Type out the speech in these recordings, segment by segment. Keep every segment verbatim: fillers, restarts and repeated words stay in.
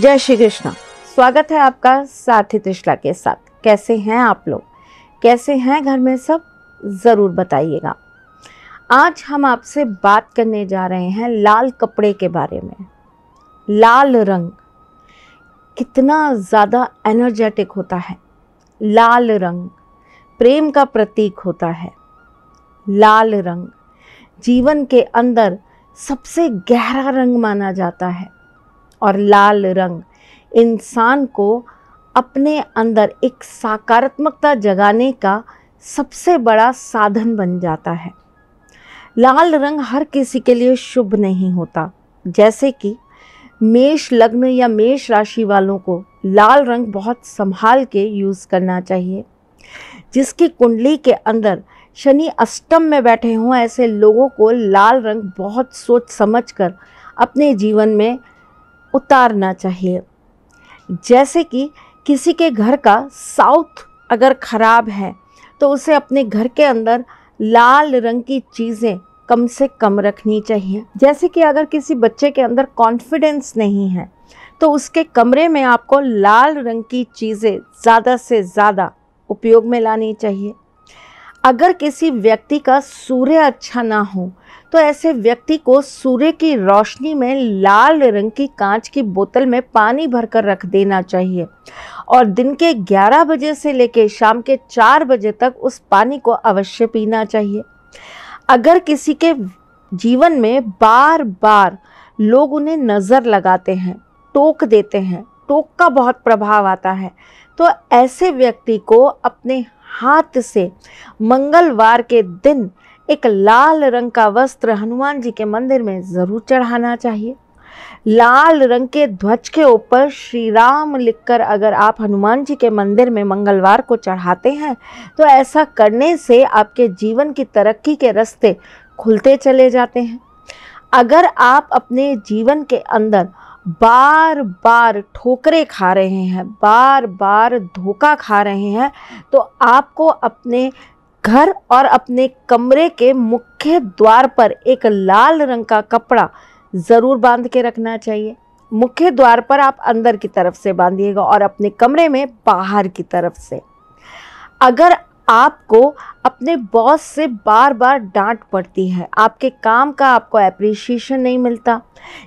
जय श्री कृष्ण। स्वागत है आपका सारथी त्रिशला के साथ। कैसे हैं आप लोग, कैसे हैं घर में सब, ज़रूर बताइएगा। आज हम आपसे बात करने जा रहे हैं लाल कपड़े के बारे में। लाल रंग कितना ज़्यादा एनर्जेटिक होता है। लाल रंग प्रेम का प्रतीक होता है। लाल रंग जीवन के अंदर सबसे गहरा रंग माना जाता है और लाल रंग इंसान को अपने अंदर एक सकारात्मकता जगाने का सबसे बड़ा साधन बन जाता है। लाल रंग हर किसी के लिए शुभ नहीं होता। जैसे कि मेष लग्न या मेष राशि वालों को लाल रंग बहुत संभाल के यूज़ करना चाहिए। जिसकी कुंडली के अंदर शनि अष्टम में बैठे हों, ऐसे लोगों को लाल रंग बहुत सोच समझ कर अपने जीवन में उतारना चाहिए। जैसे कि किसी के घर का साउथ अगर ख़राब है तो उसे अपने घर के अंदर लाल रंग की चीज़ें कम से कम रखनी चाहिए। जैसे कि अगर किसी बच्चे के अंदर कॉन्फिडेंस नहीं है तो उसके कमरे में आपको लाल रंग की चीज़ें ज़्यादा से ज़्यादा उपयोग में लानी चाहिए। अगर किसी व्यक्ति का सूर्य अच्छा ना हो तो ऐसे व्यक्ति को सूर्य की रोशनी में लाल रंग की कांच की बोतल में पानी भरकर रख देना चाहिए और दिन के ग्यारह बजे से लेकर शाम के चार बजे तक उस पानी को अवश्य पीना चाहिए। अगर किसी के जीवन में बार बार लोग उन्हें नज़र लगाते हैं, टोक देते हैं, टोक का बहुत प्रभाव आता है, तो ऐसे व्यक्ति को अपने हाथ से मंगलवार के दिन एक लाल रंग का वस्त्र हनुमान जी के मंदिर में ज़रूर चढ़ाना चाहिए। लाल रंग के ध्वज के ऊपर श्री राम लिखकर अगर आप हनुमान जी के मंदिर में मंगलवार को चढ़ाते हैं तो ऐसा करने से आपके जीवन की तरक्की के रास्ते खुलते चले जाते हैं। अगर आप अपने जीवन के अंदर बार बार ठोकरें खा रहे हैं, बार बार धोखा खा रहे हैं, तो आपको अपने घर और अपने कमरे के मुख्य द्वार पर एक लाल रंग का कपड़ा ज़रूर बांध के रखना चाहिए। मुख्य द्वार पर आप अंदर की तरफ से बांधिएगा और अपने कमरे में बाहर की तरफ से। अगर आपको अपने बॉस से बार बार डांट पड़ती है, आपके काम का आपको एप्रिशिएशन नहीं मिलता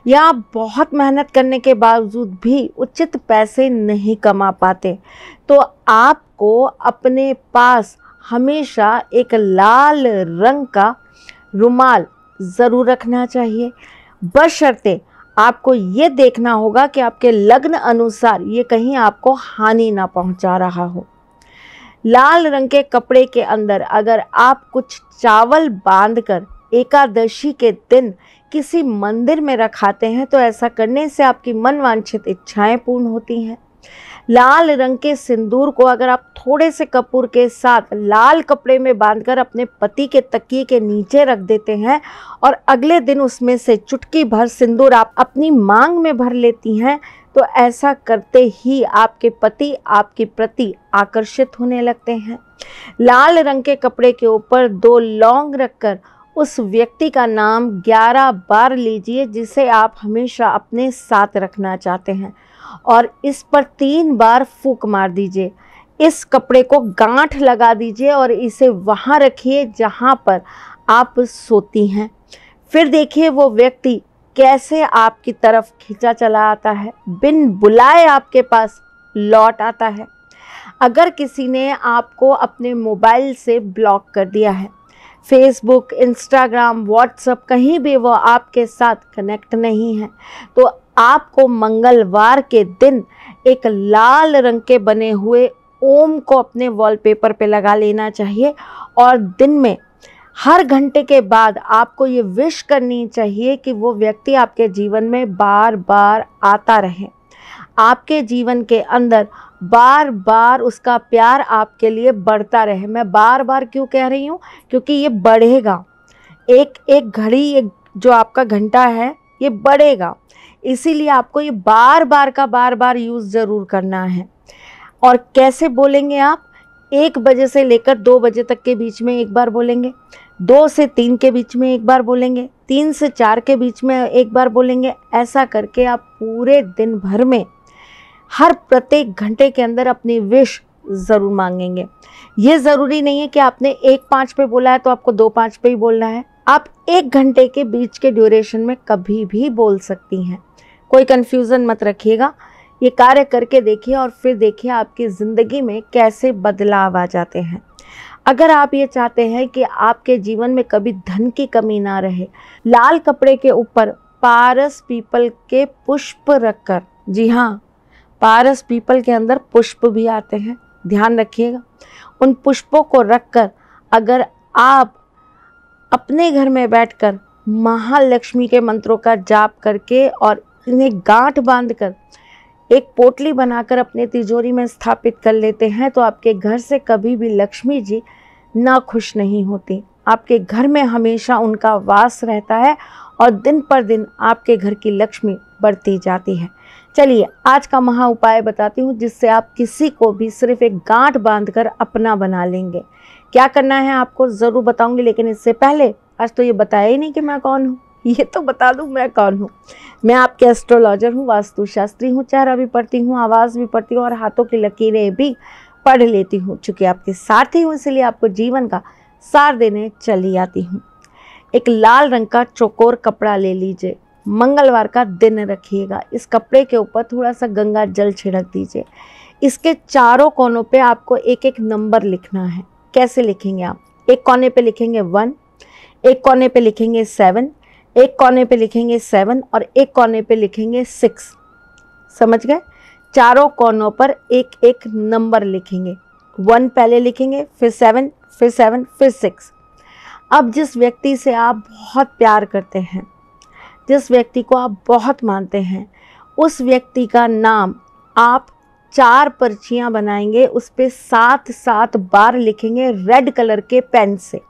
या आप बहुत मेहनत करने के बावजूद भी उचित पैसे नहीं कमा पाते, तो आपको अपने पास हमेशा एक लाल रंग का रुमाल ज़रूर रखना चाहिए। बशर्ते आपको ये देखना होगा कि आपके लग्न अनुसार ये कहीं आपको हानि ना पहुंचा रहा हो। लाल रंग के कपड़े के अंदर अगर आप कुछ चावल बांधकर एकादशी के दिन किसी मंदिर में रखाते हैं तो ऐसा करने से आपकी मनवांछित इच्छाएं पूर्ण होती हैं। लाल रंग के सिंदूर को अगर आप थोड़े से कपूर के साथ लाल कपड़े में बांधकर अपने पति के तकिए के नीचे रख देते हैं और अगले दिन उसमें से चुटकी भर सिंदूर आप अपनी मांग में भर लेती हैं, तो ऐसा करते ही आपके पति आपके प्रति आकर्षित होने लगते हैं। लाल रंग के कपड़े के ऊपर दो लौंग रखकर उस व्यक्ति का नाम ग्यारह बार लीजिए जिसे आप हमेशा अपने साथ रखना चाहते हैं और इस पर तीन बार फूंक मार दीजिए। इस कपड़े को गांठ लगा दीजिए और इसे वहाँ रखिए जहाँ पर आप सोती हैं। फिर देखिए वो व्यक्ति कैसे आपकी तरफ खींचा चला आता है, बिन बुलाए आपके पास लौट आता है। अगर किसी ने आपको अपने मोबाइल से ब्लॉक कर दिया है, फेसबुक, इंस्टाग्राम, व्हाट्सएप, कहीं भी वो आपके साथ कनेक्ट नहीं है, तो आपको मंगलवार के दिन एक लाल रंग के बने हुए ओम को अपने वॉलपेपर पे लगा लेना चाहिए और दिन में हर घंटे के बाद आपको ये विश करनी चाहिए कि वो व्यक्ति आपके जीवन में बार बार आता रहे, आपके जीवन के अंदर बार बार उसका प्यार आपके लिए बढ़ता रहे। मैं बार बार क्यों कह रही हूँ, क्योंकि ये बढ़ेगा। एक एक घड़ी, एक जो आपका घंटा है, ये बढ़ेगा, इसीलिए आपको ये बार बार का बार बार यूज़ ज़रूर करना है। और कैसे बोलेंगे आप, एक बजे से लेकर दो बजे तक के बीच में एक बार बोलेंगे, दो से तीन के बीच में एक बार बोलेंगे, तीन से चार के बीच में एक बार बोलेंगे। ऐसा करके आप पूरे दिन भर में हर प्रत्येक घंटे के अंदर अपनी विश ज़रूर मांगेंगे। ये ज़रूरी नहीं है कि आपने एक पाँच पे बोला है तो आपको दो पाँच पे ही बोलना है। आप एक घंटे के बीच के ड्यूरेशन में कभी भी बोल सकती हैं। कोई कन्फ्यूज़न मत रखिएगा, ये कार्य करके देखिए और फिर देखिए आपकी ज़िंदगी में कैसे बदलाव आ जाते हैं। अगर आप ये चाहते हैं कि आपके जीवन में कभी धन की कमी ना रहे, लाल कपड़े के ऊपर पारस पीपल के पुष्प रखकर, जी हाँ, पारस पीपल के अंदर पुष्प भी आते हैं, ध्यान रखिएगा, उन पुष्पों को रखकर अगर आप अपने घर में बैठकर महालक्ष्मी के मंत्रों का जाप करके और इन्हें गांठ बांधकर एक पोटली बनाकर अपने तिजोरी में स्थापित कर लेते हैं तो आपके घर से कभी भी लक्ष्मी जी ना खुश नहीं होती। आपके घर में हमेशा उनका वास रहता है और दिन पर दिन आपके घर की लक्ष्मी बढ़ती जाती है। चलिए आज का महा उपाय बताती हूँ जिससे आप किसी को भी सिर्फ एक गांठ बांधकर अपना बना लेंगे। क्या करना है आपको ज़रूर बताऊँगी, लेकिन इससे पहले आज तो ये बताया ही नहीं कि मैं कौन हूँ। ये तो बता दूँ मैं कौन हूँ। मैं आपके एस्ट्रोलॉजर हूँ, वास्तुशास्त्री हूँ, चेहरा भी पढ़ती हूँ, आवाज़ भी पढ़ती हूँ और हाथों की लकीरें भी पढ़ लेती हूँ। चूँकि आपके साथी हूँ इसलिए आपको जीवन का सार देने चली आती हूँ। एक लाल रंग का चौकोर कपड़ा ले लीजिए, मंगलवार का दिन रखिएगा। इस कपड़े के ऊपर थोड़ा सा गंगा जल छिड़क दीजिए। इसके चारों कोनों पे आपको एक एक नंबर लिखना है। कैसे लिखेंगे आप? एक कोने पे लिखेंगे वन, एक कोने पे लिखेंगे सेवन, एक कोने पे लिखेंगे सेवन और एक कोने पे लिखेंगे सिक्स। समझ गए? चारों कोनों पर एक एक नंबर लिखेंगे। वन पहले लिखेंगे, फिर सेवन, फिर सेवन, फिर सिक्स। अब जिस व्यक्ति से आप बहुत प्यार करते हैं, जिस व्यक्ति को आप बहुत मानते हैं, उस व्यक्ति का नाम आप चार पर्चियाँ बनाएंगे, उस पर सात सात बार लिखेंगे रेड कलर के पेन से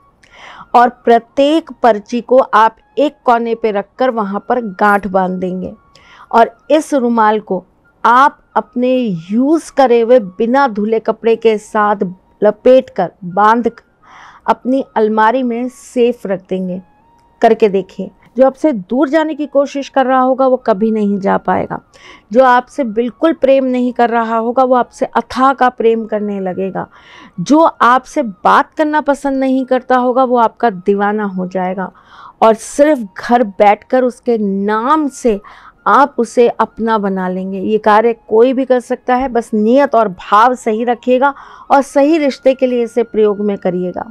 और प्रत्येक पर्ची को आप एक कोने पे रखकर वहाँ पर गांठ बांध देंगे। और इस रुमाल को आप अपने यूज़ करे हुए बिना धुले कपड़े के साथ लपेटकर बांधकर अपनी अलमारी में सेफ रख देंगे। करके देखिए, जो आपसे दूर जाने की कोशिश कर रहा होगा वो कभी नहीं जा पाएगा। जो आपसे बिल्कुल प्रेम नहीं कर रहा होगा वो आपसे अथाह का प्रेम करने लगेगा। जो आपसे बात करना पसंद नहीं करता होगा वो आपका दीवाना हो जाएगा। और सिर्फ घर बैठकर उसके नाम से आप उसे अपना बना लेंगे। ये कार्य कोई भी कर सकता है, बस नियत और भाव सही रखिएगा और सही रिश्ते के लिए इसे प्रयोग में करिएगा।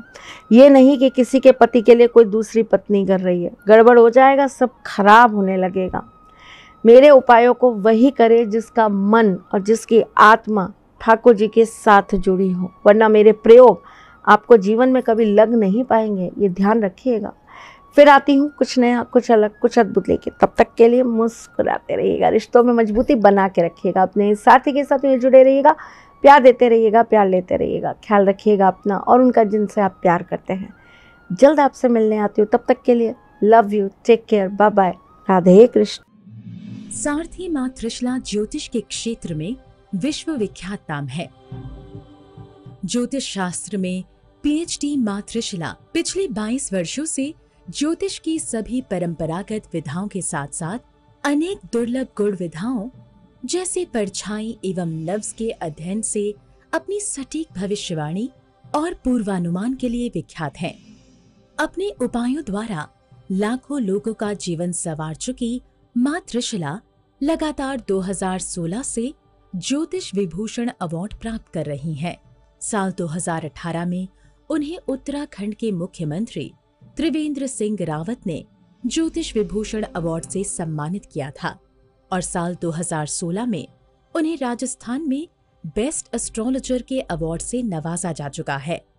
ये नहीं कि किसी के पति के लिए कोई दूसरी पत्नी कर रही है, गड़बड़ हो जाएगा, सब खराब होने लगेगा। मेरे उपायों को वही करे जिसका मन और जिसकी आत्मा ठाकुर जी के साथ जुड़ी हो, वरना मेरे प्रयोग आपको जीवन में कभी लग नहीं पाएंगे, ये ध्यान रखिएगा। फिर आती हूँ कुछ नया, कुछ अलग, कुछ अद्भुत लेके। तब तक के लिए मुस्कुराते रहिएगा, रिश्तों में मजबूती बना के रखिएगा, अपने साथी के साथ ये जुड़े रहिएगा, प्यार देते रहिएगा, प्यार लेते रहिएगा। ख्याल रखिएगा अपना और उनका जिनसे आप प्यार करते हैं। जल्द आपसे मिलने आती हूँ, तब तक के लिए love you, take care, bye bye, Radhe Krishna. Sarathi माँ त्रिशला ज्योतिष के क्षेत्र में विश्व विख्यात नाम है। ज्योतिष शास्त्र में पीएचडी माँ त्रिशला पिछले बाईस वर्षों से ज्योतिष की सभी परंपरागत विधाओं के साथ साथ अनेक दुर्लभ गुण विधाओं जैसे परछाई एवं नब्ज के अध्ययन से अपनी सटीक भविष्यवाणी और पूर्वानुमान के लिए विख्यात हैं। अपने उपायों द्वारा लाखों लोगों का जीवन संवार चुकी माँ त्रिशला लगातार दो हज़ार सोलह से ज्योतिष विभूषण अवार्ड प्राप्त कर रही हैं। साल दो हज़ार अठारह में उन्हें उत्तराखंड के मुख्यमंत्री त्रिवेंद्र सिंह रावत ने ज्योतिष विभूषण अवार्ड से सम्मानित किया था और साल दो हज़ार सोलह में उन्हें राजस्थान में बेस्ट एस्ट्रोलॉजर के अवार्ड से नवाजा जा चुका है।